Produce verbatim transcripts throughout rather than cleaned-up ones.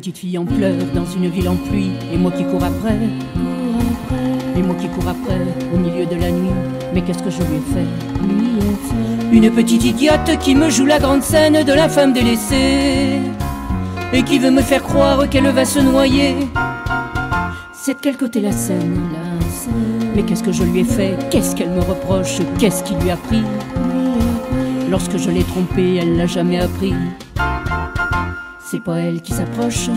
petite fille en pleurs dans une ville en pluie. Et moi qui cours après, et moi qui cours après, au milieu de la nuit. Mais qu'est-ce que je lui ai fait? Une petite idiote qui me joue la grande scène de la femme délaissée, et qui veut me faire croire qu'elle va se noyer. C'est de quel côté la scène? Mais qu'est-ce que je lui ai fait? Qu'est-ce qu'elle me reproche? Qu'est-ce qui lui a pris? Lorsque je l'ai trompée, elle l'a jamais appris. C'est pas elle qui s'approche.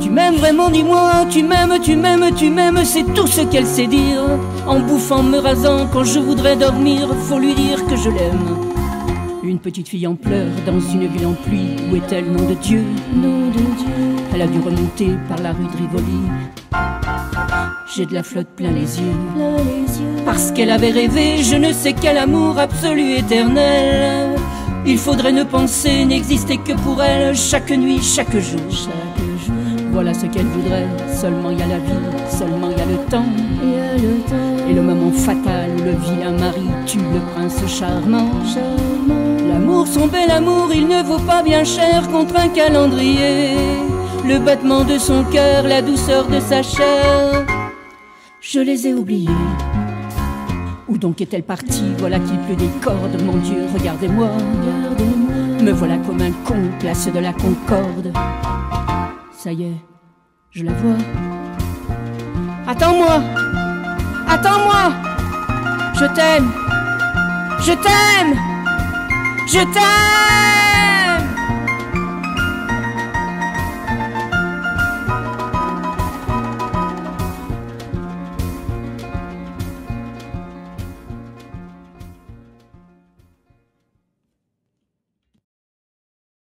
Tu m'aimes vraiment, dis-moi, tu m'aimes, tu m'aimes, tu m'aimes. C'est tout ce qu'elle sait dire. En bouffant, me rasant, quand je voudrais dormir, faut lui dire que je l'aime. Une petite fille en pleurs dans une ville en pluie. Où est-elle, nom de Dieu? Nom de Dieu. Elle a dû remonter par la rue de Rivoli. J'ai de la flotte plein les yeux, plein les yeux. Parce qu'elle avait rêvé je ne sais quel amour absolu éternel. Il faudrait ne penser, n'exister que pour elle. Chaque nuit, chaque jour, chaque jour. Voilà ce qu'elle voudrait. Seulement il y a la vie, seulement il y a le temps, y a le temps. Et le moment fatal où le vilain mari tue le prince charmant, charmant. L'amour, son bel amour, il ne vaut pas bien cher contre un calendrier. Le battement de son cœur, la douceur de sa chair, je les ai oubliés. Où donc est-elle partie? Voilà qu'il pleut des cordes. Mon Dieu, regardez-moi, regardez-moi. Me voilà comme un con, place de la Concorde. Ça y est, je la vois. Attends-moi, attends-moi. Je t'aime, je t'aime, je t'aime.